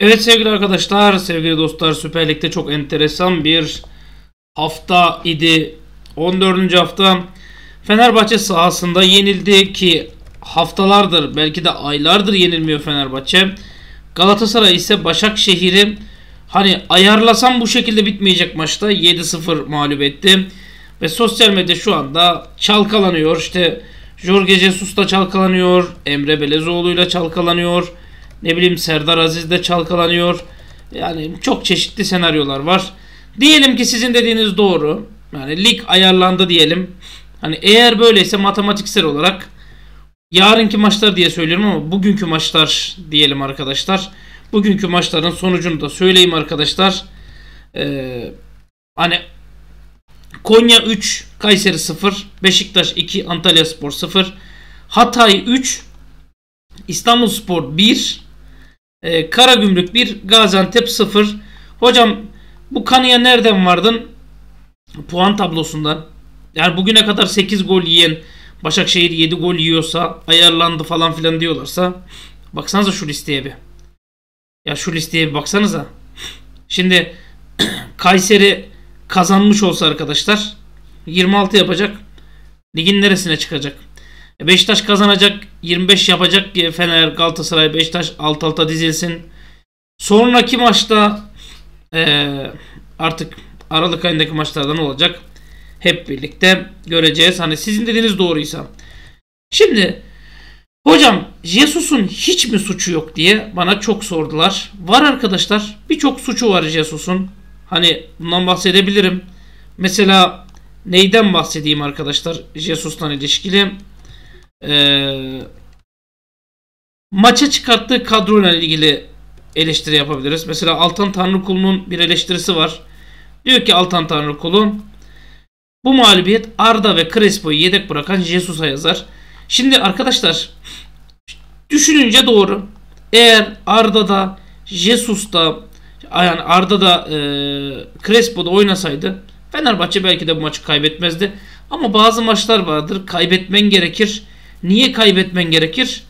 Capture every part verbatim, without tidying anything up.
Evet sevgili arkadaşlar, sevgili dostlar, Süper Lig'de çok enteresan bir hafta idi. on dördüncü hafta Fenerbahçe sahasında yenildi ki haftalardır, belki de aylardır yenilmiyor Fenerbahçe. Galatasaray ise Başakşehir'i hani ayarlasam bu şekilde bitmeyecek maçta yedi sıfır mağlup etti. Ve sosyal medya şu anda çalkalanıyor. İşte Jorge Jesus da çalkalanıyor, Emre Belözoğlu ile çalkalanıyor. Ne bileyim, Serdar Aziz de çalkalanıyor. Yani çok çeşitli senaryolar var. Diyelim ki sizin dediğiniz doğru. Yani lig ayarlandı diyelim. Hani eğer böyleyse matematiksel olarak yarınki maçlar diye söylüyorum ama bugünkü maçlar diyelim arkadaşlar. Bugünkü maçların sonucunu da söyleyeyim arkadaşlar. Ee, hani Konya üç, Kayseri sıfır, Beşiktaş iki, Antalya Spor sıfır, Hatay üç, İstanbul Spor bir, e, Karagümrük bir, Gaziantep sıfır. Hocam bu kanıya nereden vardın? Puan tablosundan. Yani bugüne kadar sekiz gol yiyen Başakşehir yedi gol yiyorsa, ayarlandı falan filan diyorlarsa, baksanıza şu listeye bir. Ya şu listeye bir baksanıza. Şimdi Kayseri kazanmış olsa arkadaşlar yirmi altı yapacak. Ligin neresine çıkacak? Beşiktaş kazanacak, yirmi beş yapacak ki Fener, Galatasaray, Beşiktaş alt alta dizilsin. Sonraki maçta e, artık Aralık ayındaki maçlardan olacak. Hep birlikte göreceğiz. Hani sizin dediğiniz doğruysa. Şimdi hocam Jesus'un hiç mi suçu yok diye bana çok sordular. Var arkadaşlar, birçok suçu var Jesus'un. Hani bundan bahsedebilirim. Mesela neyden bahsedeyim arkadaşlar Jesus'tan ilişkili? Ee, maça çıkarttığı kadroyla ilgili eleştiri yapabiliriz. Mesela Altan Tanrıkulu'nun bir eleştirisi var. Diyor ki Altan Tanrıkulu, bu mağlubiyet Arda ve Crespo'yu yedek bırakan Jesus'a yazar. Şimdi arkadaşlar düşününce doğru. Eğer Arda'da, Jesus'ta, yani Arda'da e, Crespo'da oynasaydı Fenerbahçe belki de bu maçı kaybetmezdi. Ama bazı maçlar vardır, kaybetmen gerekir. Niye kaybetmen gerekir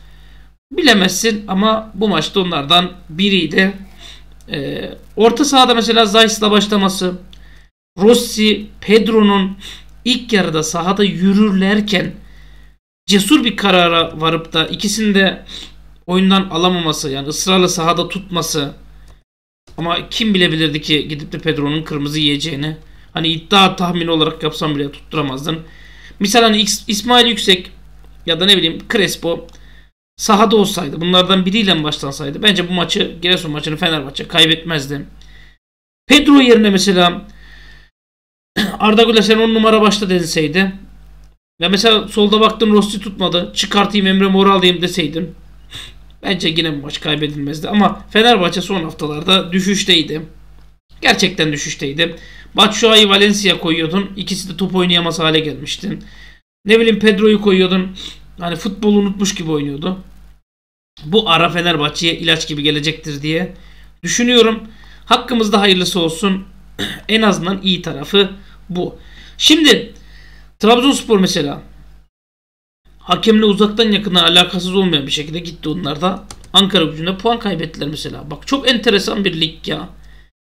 bilemezsin ama bu maçta onlardan biriydi. Ee, orta sahada mesela Zajc'la başlaması, Rossi, Pedro'nun ilk yarıda sahada yürürlerken cesur bir karara varıp da ikisini de oyundan alamaması, yani ısrarla sahada tutması. Ama kim bilebilirdi ki gidip de Pedro'nun kırmızı yiyeceğini? Hani iddia tahmini olarak yapsam bile tutturamazdın. Misal hani İsmail Yüksek ya da ne bileyim Crespo sahada olsaydı, bunlardan biriyle başlansaydı bence bu maçı, Giresun maçını Fenerbahçe kaybetmezdi. Pedro yerine mesela Arda Güler sen on numara başla deseydi. Ya mesela solda baktım Rossi tutmadı, çıkartayım Emre Moral diyeyim deseydin bence yine bu maç kaybedilmezdi. Ama Fenerbahçe son haftalarda düşüşteydi. Gerçekten düşüşteydi. Batshuayi, Valencia koyuyordun, İkisi de top oynayamaz hale gelmiştin. Ne bileyim Pedro'yu koyuyordun, hani futbolu unutmuş gibi oynuyordu. Bu ara Fenerbahçe'ye ilaç gibi gelecektir diye düşünüyorum. Hakkımızda hayırlısı olsun. En azından iyi tarafı bu. Şimdi Trabzonspor mesela hakemle uzaktan yakından alakasız olmayan bir şekilde gitti, onlar da Ankara Gücü'nde puan kaybettiler mesela. Bak çok enteresan bir lig ya.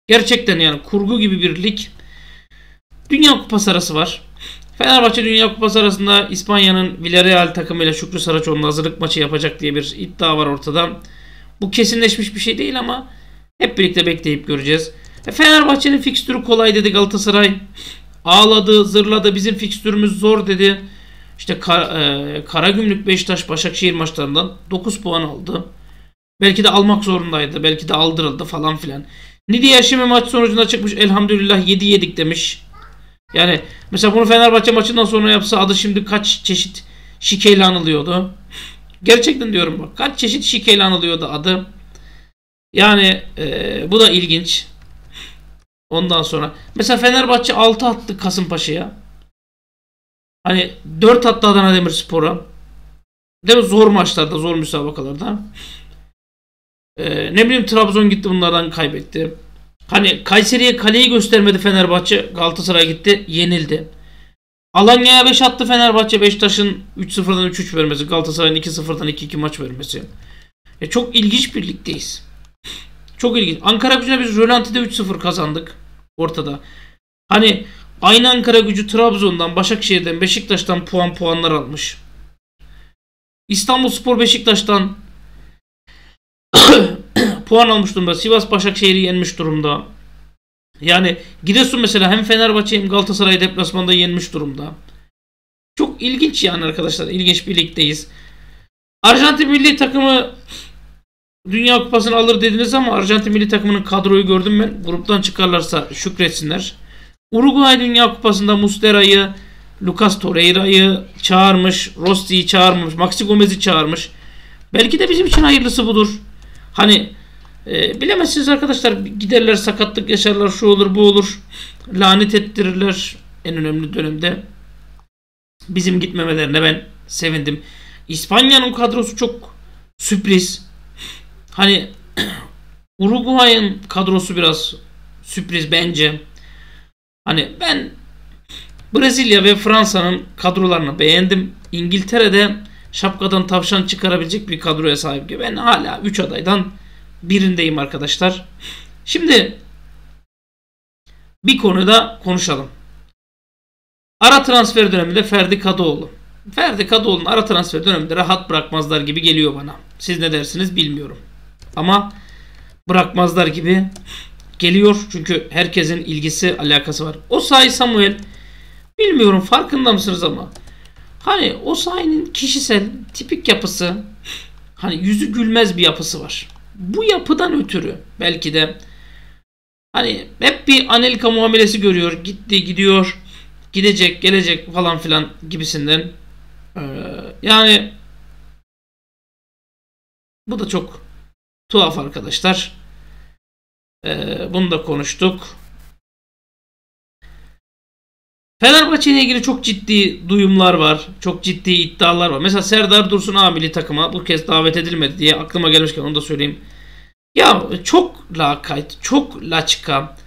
Gerçekten yani kurgu gibi bir lig. Dünya Kupası arası var. Fenerbahçe Dünya Kupası arasında İspanya'nın Villarreal takımıyla Şükrü Saraçoğlu'nun hazırlık maçı yapacak diye bir iddia var ortada. Bu kesinleşmiş bir şey değil ama hep birlikte bekleyip göreceğiz. E Fenerbahçe'nin fikstürü kolay dedi Galatasaray. Ağladı, zırladı. Bizim fikstürümüz zor dedi. İşte Kar e Karagümrük, Beşiktaş, Başakşehir maçlarından dokuz puan aldı. Belki de almak zorundaydı. Belki de aldırıldı falan filan. Nidiye şimdi maç sonucunda çıkmış elhamdülillah yedi yedik demiş. Yani mesela bunu Fenerbahçe maçından sonra yapsa adı şimdi kaç çeşit şikeyle anılıyordu. Gerçekten diyorum bak, kaç çeşit şikeyle anılıyordu adı. Yani e, bu da ilginç. Ondan sonra mesela Fenerbahçe altı attı Kasımpaşa'ya. Hani dört attı Adana Demirspor'a. Değil mi? Zor maçlarda, zor müsabakalarda. Ee, ne bileyim Trabzon gitti bunlardan kaybetti. Hani Kayseri'ye kaleyi göstermedi Fenerbahçe. Galatasaray gitti yenildi. Alanya'ya beş attı Fenerbahçe. Beşiktaş'ın üç sıfırdan üç üç vermesi, Galatasaray'ın iki sıfırdan iki iki maç vermesi. E, çok ilginç birlikteyiz. Çok ilginç. Ankara Gücü'ne biz Rölanti'de üç sıfır kazandık ortada. Hani aynı Ankara Gücü Trabzon'dan, Başakşehir'den, Beşiktaş'tan puan puanlar almış. İstanbul Spor Beşiktaş'tan puan almış durumda. Sivas Başakşehir'i yenmiş durumda. Yani Giresun mesela hem Fenerbahçe hem Galatasaray deplasmanda yenmiş durumda. Çok ilginç yani arkadaşlar. İlginç bir ligdeyiz. Arjantin milli takımı Dünya Kupası'nı alır dediniz ama Arjantin milli takımının kadroyu gördüm ben. Gruptan çıkarlarsa şükretsinler. Uruguay Dünya Kupası'nda Muslera'yı, Lucas Torreira'yı çağırmış. Rossi'yi çağırmış. Maxi Gomez'i çağırmış. Belki de bizim için hayırlısı budur. Hani e, bilemezsiniz arkadaşlar. Giderler, sakatlık yaşarlar, şu olur bu olur. Lanet ettirirler en önemli dönemde. Bizim gitmemelerine ben sevindim. İspanya'nın kadrosu çok sürpriz. Hani Uruguay'ın kadrosu biraz sürpriz bence. Hani ben Brezilya ve Fransa'nın kadrolarını beğendim. İngiltere'de şapkadan tavşan çıkarabilecek bir kadroya sahip gibi. Ben hala üç adaydan birindeyim arkadaşlar. Şimdi bir konuda konuşalım. Ara transfer döneminde Ferdi Kadıoğlu. Ferdi Kadıoğlu'nun ara transfer döneminde rahat bırakmazlar gibi geliyor bana. Siz ne dersiniz bilmiyorum. Ama bırakmazlar gibi geliyor. Çünkü herkesin ilgisi, alakası var. Osayi Samuel, bilmiyorum farkında mısınız ama hani Osayi'nin kişisel tipik yapısı, hani yüzü gülmez bir yapısı var. Bu yapıdan ötürü belki de hani hep bir Anelka muamelesi görüyor. Gitti, gidiyor. Gidecek, gelecek falan filan gibisinden. Ee, yani bu da çok tuhaf arkadaşlar. Ee, bunu da konuştuk. Fenerbahçe ile ilgili çok ciddi duyumlar var. Çok ciddi iddialar var. Mesela Serdar Dursun A milli takıma bu kez davet edilmedi diye aklıma gelmişken onu da söyleyeyim. Ya çok lakayt, çok laçka.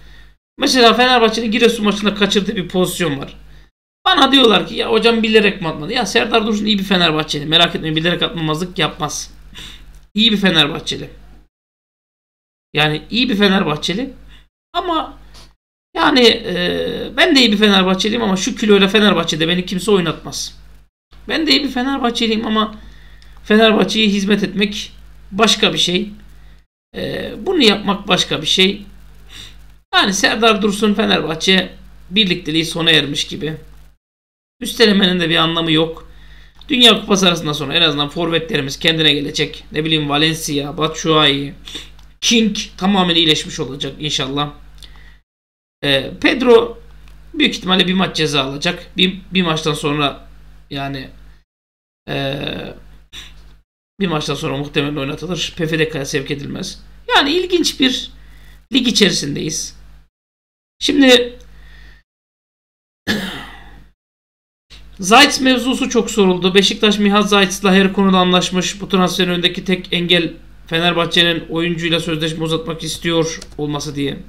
Mesela Fenerbahçe'nin Giresun maçında kaçırdığı bir pozisyon var. Bana diyorlar ki ya hocam bilerek mi atmadı? Ya Serdar Dursun iyi bir Fenerbahçeli. Merak etmeyin, bilerek atmamazlık yapmaz. İyi bir Fenerbahçeli. Yani iyi bir Fenerbahçeli. Ama yani e, ben de iyi bir Fenerbahçeliyim ama şu kiloyla Fenerbahçe'de beni kimse oynatmaz. Ben de iyi bir Fenerbahçeliyim ama Fenerbahçe'ye hizmet etmek başka bir şey. E, bunu yapmak başka bir şey. Yani Serdar Dursun Fenerbahçe birlikteliği sona ermiş gibi. Üstelemenin de bir anlamı yok. Dünya Kupası arasından sonra en azından forvetlerimiz kendine gelecek. Ne bileyim Valencia, Batshuayi, King tamamen iyileşmiş olacak inşallah. Ee, Pedro büyük ihtimalle bir maç ceza alacak. Bir, bir maçtan sonra yani ee, bir maçtan sonra muhtemelen oynatılır. P F D K'ya sevk edilmez. Yani ilginç bir lig içerisindeyiz. Şimdi Zajc mevzusu çok soruldu. Beşiktaş Mihaz Zajc'la her konuda anlaşmış. Bu transferin önündeki tek engel Fenerbahçe'nin oyuncuyla sözleşme uzatmak istiyor olması diye.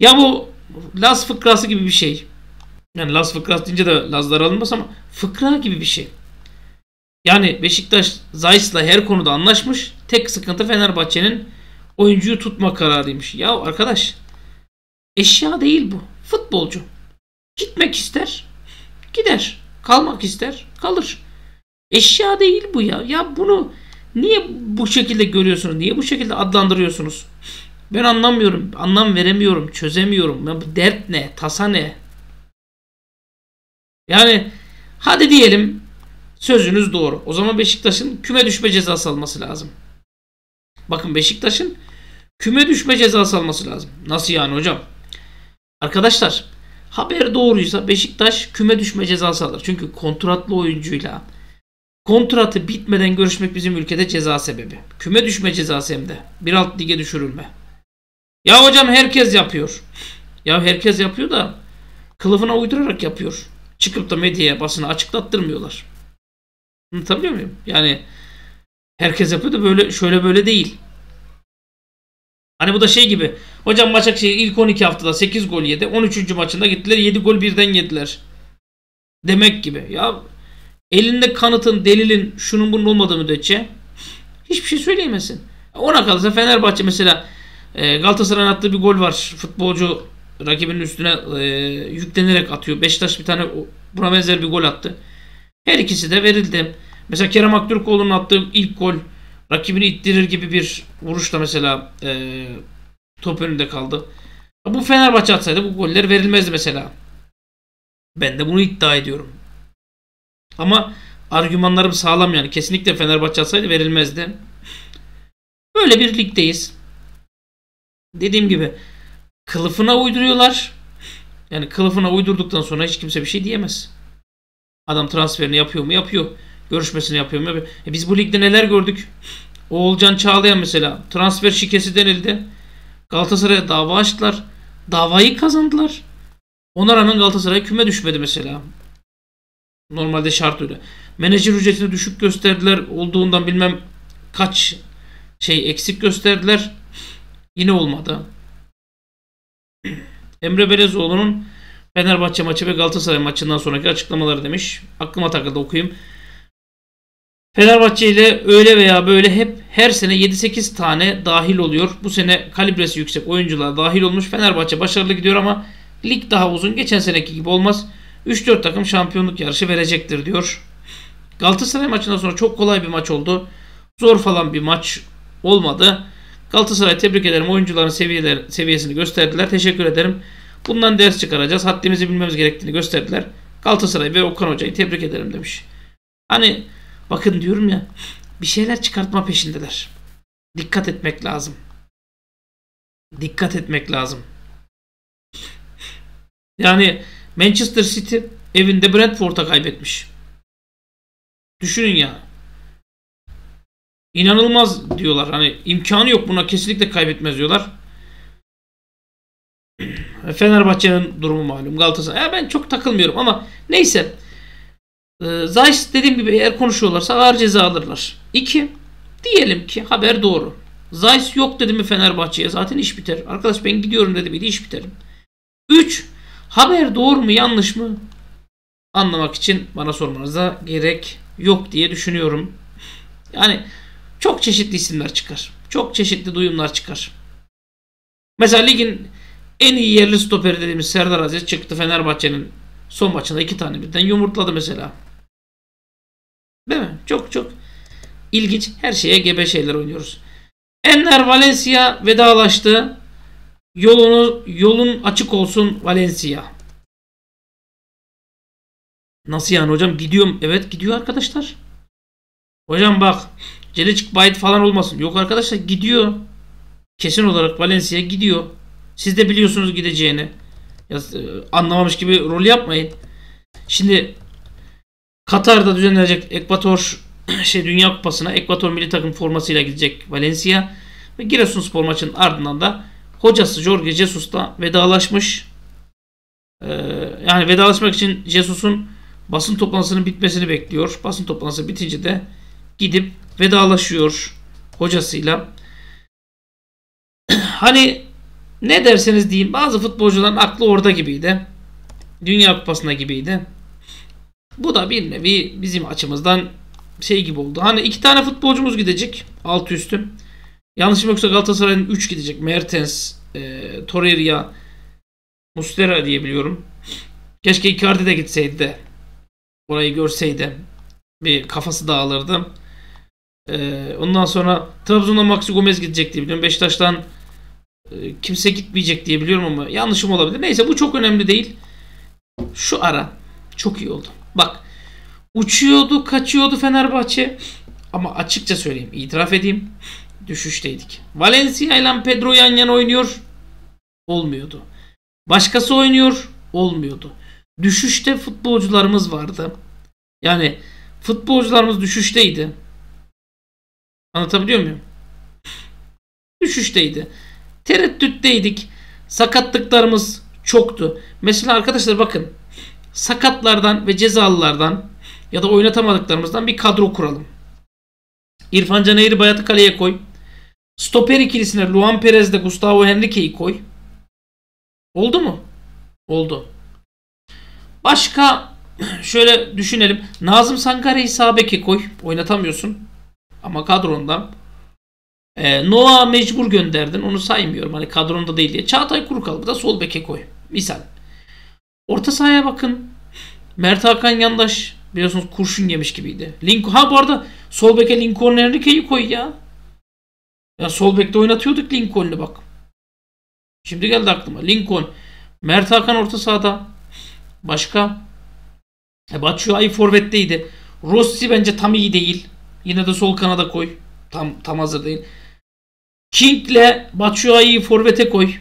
Ya bu Laz fıkrası gibi bir şey. Yani Laz fıkrası deyince de Lazlar alınmaz ama fıkra gibi bir şey. Yani Beşiktaş Zajc'la her konuda anlaşmış. Tek sıkıntı Fenerbahçe'nin oyuncuyu tutma kararıymış. Ya arkadaş, eşya değil bu. Futbolcu. Gitmek ister, gider. Kalmak ister, kalır. Eşya değil bu ya. Ya bunu niye bu şekilde görüyorsunuz? Niye bu şekilde adlandırıyorsunuz? Ben anlamıyorum. Anlam veremiyorum. Çözemiyorum. Ya bu dert ne? Tasa ne? Yani hadi diyelim sözünüz doğru. O zaman Beşiktaş'ın küme düşme cezası alması lazım. Bakın Beşiktaş'ın küme düşme cezası alması lazım. Nasıl yani hocam? Arkadaşlar haber doğruysa Beşiktaş küme düşme cezası alır. Çünkü kontratlı oyuncuyla kontratı bitmeden görüşmek bizim ülkede ceza sebebi. Küme düşme cezası hem de. Bir alt lige düşürülme. Ya hocam herkes yapıyor. Ya herkes yapıyor da kılıfına uydurarak yapıyor. Çıkıp da medyaya, basına açıklattırmıyorlar. Anlatabiliyor muyum? Yani herkes yapıyor da böyle, şöyle böyle değil. Hani bu da şey gibi. Hocam Başakşehir ilk on iki haftada sekiz gol yedi. on üçüncü maçında gittiler yedi gol birden yediler. Demek gibi. Ya elinde kanıtın, delilin, şunun bunun olmadığı müddetçe hiçbir şey söyleyemezsin. Ona kalırsa Fenerbahçe mesela E, Galatasaray'ın attığı bir gol var. Futbolcu rakibinin üstüne e, yüklenerek atıyor. Beşiktaş bir tane buna benzer bir gol attı. Her ikisi de verildi. Mesela Kerem Aktürkoğlu'nun attığı ilk gol rakibini ittirir gibi bir vuruşla mesela e, top önünde kaldı. Bu Fenerbahçe atsaydı bu goller verilmezdi mesela. Ben de bunu iddia ediyorum. Ama argümanlarım sağlam yani. Kesinlikle Fenerbahçe atsaydı verilmezdi. Böyle bir ligdeyiz. Dediğim gibi kılıfına uyduruyorlar. Yani kılıfına uydurduktan sonra hiç kimse bir şey diyemez. Adam transferini yapıyor mu? Yapıyor. Görüşmesini yapıyor mu? Yapıyor. E biz bu ligde neler gördük? Oğulcan Çağlayan mesela. Transfer şikesi denildi. Galatasaray'a dava açtılar. Davayı kazandılar. Ona rağmen Galatasaray küme düşmedi mesela. Normalde şart öyle. Menajer ücretini düşük gösterdiler. Olduğundan bilmem kaç şey eksik gösterdiler. Yine olmadı. Emre Belözoğlu'nun Fenerbahçe maçı ve Galatasaray maçından sonraki açıklamaları demiş. Aklıma takıldı, okuyayım. Fenerbahçe ile öyle veya böyle hep her sene yedi sekiz tane dahil oluyor. Bu sene kalibresi yüksek oyuncular dahil olmuş. Fenerbahçe başarılı gidiyor ama lig daha uzun. Geçen seneki gibi olmaz. üç dört takım şampiyonluk yarışı verecektir diyor. Galatasaray maçından sonra çok kolay bir maç oldu. Zor falan bir maç olmadı. Galatasaray tebrik ederim. Oyuncuların seviyeler, seviyesini gösterdiler. Teşekkür ederim. Bundan ders çıkaracağız. Haddimizi bilmemiz gerektiğini gösterdiler. Galatasaray ve Okan Hoca'yı tebrik ederim demiş. Hani bakın diyorum ya, bir şeyler çıkartma peşindeler. Dikkat etmek lazım. Dikkat etmek lazım. Yani Manchester City evinde Brentford'a kaybetmiş. Düşünün ya. İnanılmaz diyorlar. Hani imkanı yok, buna kesinlikle kaybetmez diyorlar. Fenerbahçe'nin durumu malum. Galatasaray. E ben çok takılmıyorum ama neyse. Ee, Zajc dediğim gibi eğer konuşuyorlarsa ağır ceza alırlar. İki, diyelim ki haber doğru. Zajc yok dedi mi Fenerbahçe'ye zaten iş biter. Arkadaş ben gidiyorum dedi miydi iş biter. Üç, haber doğru mu yanlış mı anlamak için bana sormanıza gerek yok diye düşünüyorum. Yani çok çeşitli isimler çıkar. Çok çeşitli duyumlar çıkar. Mesela ligin en iyi yerli stoperi dediğimiz Serdar Aziz çıktı Fenerbahçe'nin son maçında iki tane birden yumurtladı mesela. Değil mi? Çok çok ilginç, her şeye gebe şeyler oynuyoruz. Enner Valencia vedalaştı. Yolunu, yolun açık olsun Valencia. Nasıl yani hocam? Gidiyorum. Evet gidiyor arkadaşlar. Hocam bak Celecik Bayit falan olmasın. Yok arkadaşlar gidiyor. Kesin olarak Valencia gidiyor. Siz de biliyorsunuz gideceğini. Ya, anlamamış gibi rol yapmayın. Şimdi Katar'da düzenlenecek Ekvator şey Dünya Kupası'na Ekvator milli takım formasıyla gidecek Valencia ve Giresun Spor maçının ardından da hocası Jorge Jesus'la vedalaşmış. Ee, yani vedalaşmak için Jesus'un basın toplantısının bitmesini bekliyor. Basın toplantısı bitince de gidip vedalaşıyor hocasıyla. Hani ne derseniz deyin bazı futbolcuların aklı orada gibiydi. Dünya Kupası'nda gibiydi. Bu da bir nevi bizim açımızdan şey gibi oldu. Hani iki tane futbolcumuz gidecek. Altı üstü. Yanlışım yoksa Galatasaray'ın üç gidecek. Mertens, e, Torreira, Muslera diye biliyorum. Keşke Icardi de gitseydi de orayı görseydi. Bir kafası dağılırdı. E, ondan sonra Trabzon'dan Maxi Gomez gidecek diye biliyorum. Beşiktaş'tan kimse gitmeyecek diye biliyorum ama yanlışım olabilir. Neyse bu çok önemli değil. Şu ara çok iyi oldu. Bak uçuyordu, kaçıyordu Fenerbahçe. Ama açıkça söyleyeyim, itiraf edeyim. Düşüşteydik. Valencia ile Pedro yan yana oynuyor. Olmuyordu. Başkası oynuyor. Olmuyordu. Düşüşte futbolcularımız vardı. Yani futbolcularımız düşüşteydi. Anlatabiliyor muyum? Düşüşteydi. Tereddütteydik. Sakatlıklarımız çoktu. Mesela arkadaşlar bakın. Sakatlardan ve cezalılardan ya da oynatamadıklarımızdan bir kadro kuralım. İrfan Can Eğribayat'ı kaleye koy. Stoper ikilisine Luan Perez de Gustavo Henrique'yi koy. Oldu mu? Oldu. Başka şöyle düşünelim. Nazım Sangare'yi sağ beke koy. Oynatamıyorsun. Ama kadrondan. E, Nova mecbur gönderdin. Onu saymıyorum. Hani kadronda değil diye. Çağatay Kurukalıbı da sol beke koy. Misal. Orta sahaya bakın. Mert Hakan yandaş. Biliyorsunuz kurşun yemiş gibiydi. Lincoln. Ha bu arada sol beke Lincoln Enrique'yi koy ya. Ya sol bekte oynatıyorduk Lincoln'u bak. Şimdi geldi aklıma. Lincoln. Mert Hakan orta sahada. Başka. E, Batshuayi forvetteydi. Rossi bence tam iyi değil. Yine de sol kanada koy. Tam tam hazır değil. King'le Batshuayi'yi forvete koy.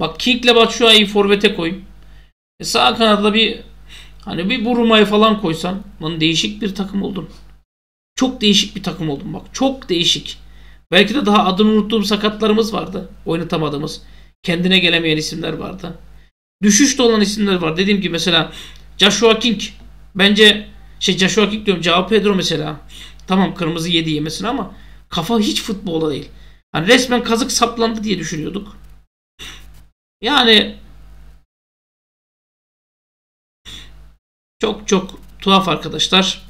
Bak King'le Batshuayi'yi forvete koy. E, sağ kanada bir hani bir Buruma'yı falan koysan lan değişik bir takım oldun. Çok değişik bir takım oldun bak. Çok değişik. Belki de daha adını unuttuğum sakatlarımız vardı. Oynatamadığımız. Kendine gelemeyen isimler vardı. Düşüşte olan isimler var. Dediğim gibi mesela Joshua King. Bence şey Joshua King diyorum. Joao Pedro mesela. Tamam kırmızı yedi yemesine ama kafa hiç futbola değil. Yani resmen kazık saplandı diye düşünüyorduk. Yani çok çok tuhaf arkadaşlar.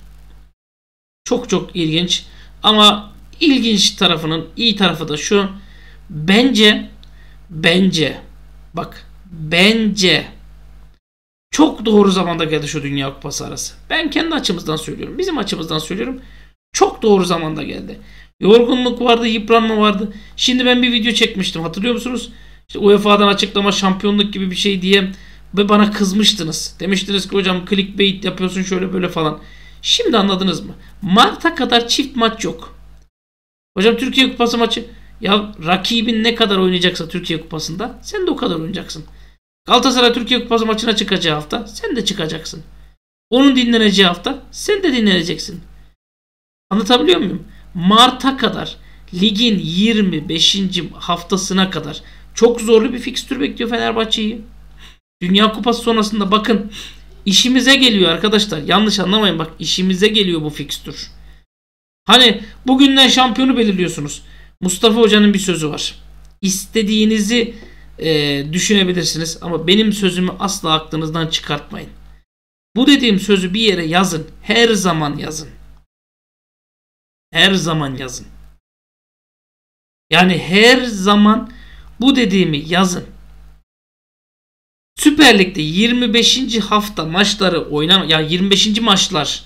Çok çok ilginç. Ama ilginç tarafının iyi tarafı da şu. Bence bence bak bence çok doğru zamanda geldi şu Dünya Kupası arası. Ben kendi açımızdan söylüyorum. Bizim açımızdan söylüyorum. Çok doğru zamanda geldi. Yorgunluk vardı, yıpranma vardı. Şimdi ben bir video çekmiştim. Hatırlıyor musunuz? İşte U E F A'dan açıklama, şampiyonluk gibi bir şey diye ve bana kızmıştınız. Demiştiniz ki hocam clickbait yapıyorsun şöyle böyle falan. Şimdi anladınız mı? Mart'a kadar çift maç yok. Hocam Türkiye Kupası maçı. Ya rakibin ne kadar oynayacaksa Türkiye Kupası'nda sen de o kadar oynayacaksın. Galatasaray Türkiye Kupası maçına çıkacağı hafta sen de çıkacaksın. Onun dinleneceği hafta sen de dinleneceksin. Anlatabiliyor muyum? Mart'a kadar ligin yirmi beşinci haftasına kadar çok zorlu bir fikstür bekliyor Fenerbahçe'yi. Dünya Kupası sonrasında bakın işimize geliyor arkadaşlar. Yanlış anlamayın bak işimize geliyor bu fikstür. Hani bugünden şampiyonu belirliyorsunuz. Mustafa Hoca'nın bir sözü var. İstediğinizi e, düşünebilirsiniz ama benim sözümü asla aklınızdan çıkartmayın. Bu dediğim sözü bir yere yazın. Her zaman yazın. Her zaman yazın. Yani her zaman bu dediğimi yazın. Süper Lig'de yirmi beşinci hafta maçları oynan ya yani yirmi beşinci maçlar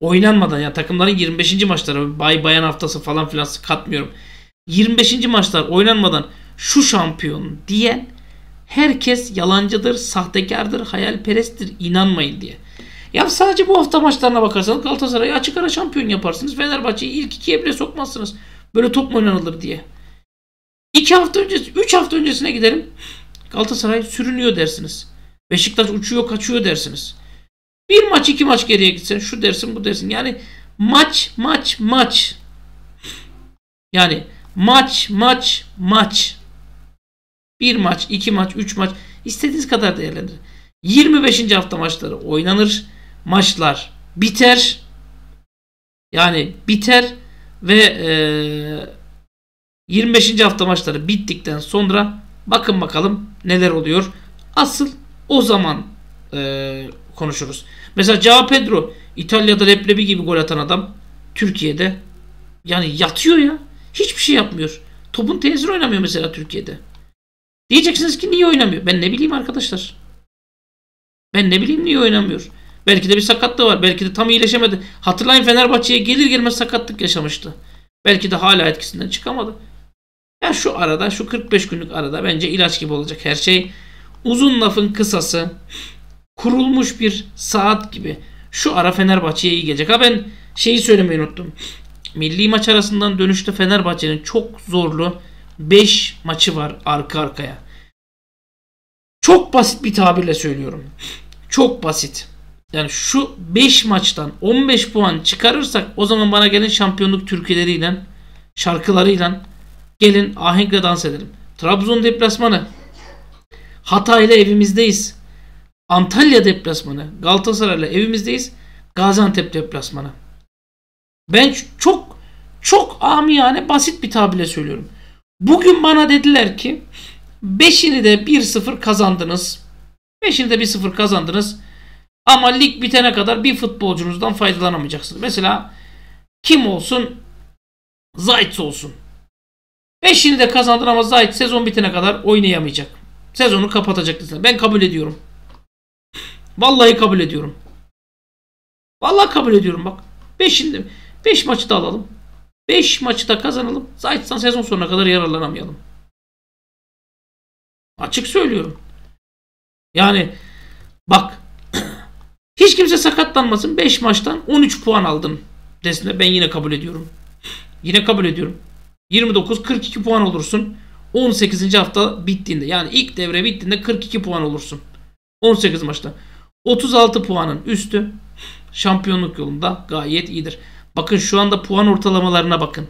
oynanmadan ya yani takımların yirmi beşinci maçları bay bayan haftası falan filan katmıyorum. yirmi beşinci maçlar oynanmadan şu şampiyon diyen herkes yalancıdır, sahtekardır, hayalperesttir, inanmayın diye. Ya sadece bu hafta maçlarına bakarsanız Galatasaray'ı açık ara şampiyon yaparsınız. Fenerbahçe'yi ilk ikiye bile sokmazsınız. Böyle top mu oynanılır diye. iki hafta öncesi, üç hafta öncesine gidelim. Galatasaray sürünüyor dersiniz. Beşiktaş uçuyor, kaçıyor dersiniz. Bir maç, iki maç geriye gitsen şu dersin, bu dersin. Yani maç, maç, maç. Yani maç, maç, maç. Bir maç, iki maç, üç maç. İstediğiniz kadar değerlendirin. yirmi beşinci hafta maçları oynanır. Maçlar biter. Yani biter ve e, yirmi beşinci hafta maçları bittikten sonra bakın bakalım neler oluyor. Asıl o zaman e, konuşuruz. Mesela Joao Pedro İtalya'da leblebi gibi gol atan adam Türkiye'de yani yatıyor ya. Hiçbir şey yapmıyor. Topun tesiri oynamıyor mesela Türkiye'de. Diyeceksiniz ki niye oynamıyor? Ben ne bileyim arkadaşlar. Ben ne bileyim niye oynamıyor. Belki de bir sakatlığı var. Belki de tam iyileşemedi. Hatırlayın Fenerbahçe'ye gelir gelmez sakatlık yaşamıştı. Belki de hala etkisinden çıkamadı. Ya şu arada şu kırk beş günlük arada bence ilaç gibi olacak her şey. Uzun lafın kısası kurulmuş bir saat gibi. Şu ara Fenerbahçe'ye iyi gelecek. Ha ben şeyi söylemeyi unuttum. Milli maç arasından dönüşte Fenerbahçe'nin çok zorlu beş maçı var arka arkaya. Çok basit bir tabirle söylüyorum. Çok basit. Yani şu beş maçtan on beş puan çıkarırsak o zaman bana gelin şampiyonluk türküleriyle, şarkılarıyla gelin ahenkle dans edelim. Trabzon deplasmanı. Hatay'la evimizdeyiz. Antalya deplasmanı. Galatasaray'la evimizdeyiz. Gaziantep deplasmanı. Ben çok çok amiyane basit bir tabirle söylüyorum. Bugün bana dediler ki beşini de bir sıfır kazandınız. beşini de bir sıfır kazandınız. Ama lig bitene kadar bir futbolcunuzdan faydalanamayacaksınız. Mesela kim olsun? Zajc olsun. beşini de kazandır ama Zajc sezon bitene kadar oynayamayacak. Sezonu kapatacak. Ben kabul ediyorum. Vallahi kabul ediyorum. Vallahi kabul ediyorum bak. beş maçı da alalım. beş maçı da kazanalım. Zajc'tan sezon sonuna kadar yararlanamayalım. Açık söylüyorum. Yani bak hiç kimse sakatlanmasın. beş maçtan on üç puan aldın desine ben yine kabul ediyorum. Yine kabul ediyorum. yirmi dokuz kırk iki puan olursun. on sekizinci hafta bittiğinde, yani ilk devre bittiğinde kırk iki puan olursun. on sekiz maçta. otuz altı puanın üstü şampiyonluk yolunda gayet iyidir. Bakın şu anda puan ortalamalarına bakın.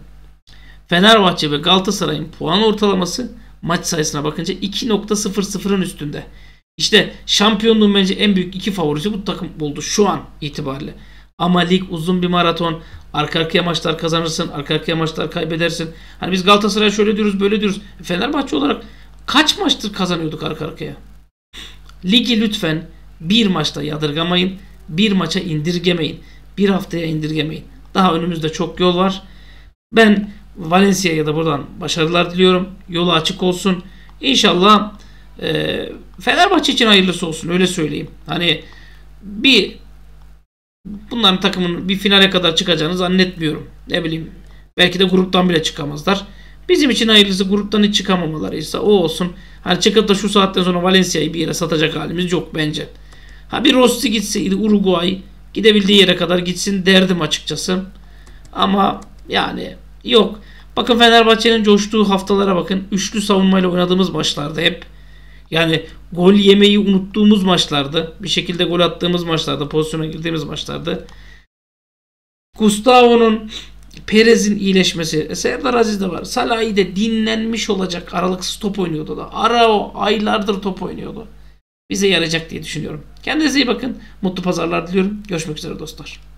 Fenerbahçe ve Galatasaray'ın puan ortalaması maç sayısına bakınca iki nokta sıfır sıfırın üstünde. İşte şampiyonluğun bence en büyük iki favorisi bu takım oldu şu an itibariyle. Ama lig uzun bir maraton. Arka arkaya maçlar kazanırsın. Arka arkaya maçlar kaybedersin. Hani biz Galatasaray'a şöyle diyoruz, böyle diyoruz. Fenerbahçe olarak kaç maçtır kazanıyorduk arka arkaya? Ligi lütfen bir maçta yadırgamayın. Bir maça indirgemeyin. Bir haftaya indirgemeyin. Daha önümüzde çok yol var. Ben Valencia'ya da buradan başarılar diliyorum. Yolu açık olsun. İnşallah e, Fenerbahçe için hayırlısı olsun. Öyle söyleyeyim. Hani bir bunların takımının bir finale kadar çıkacağını zannetmiyorum. Ne bileyim. Belki de gruptan bile çıkamazlar. Bizim için hayırlısı gruptan hiç çıkamamalarıysa o olsun. Hani çıkıp da şu saatten sonra Valencia'yı bir yere satacak halimiz yok bence. Ha bir Rossi gitseydi Uruguay gidebildiği yere kadar gitsin derdim açıkçası. Ama yani yok. Bakın Fenerbahçe'nin coştuğu haftalara bakın. Üçlü savunmayla oynadığımız maçlarda hep. Yani gol yemeyi unuttuğumuz maçlarda, bir şekilde gol attığımız maçlarda, pozisyona girdiğimiz maçlarda. Gustavo'nun, Perez'in iyileşmesi, Serdar Aziz de var. Salah'ı de dinlenmiş olacak. Aralıksız top oynuyordu da. Arao aylardır top oynuyordu. Bize yarayacak diye düşünüyorum. Kendinize iyi bakın. Mutlu pazarlar diliyorum. Görüşmek üzere dostlar.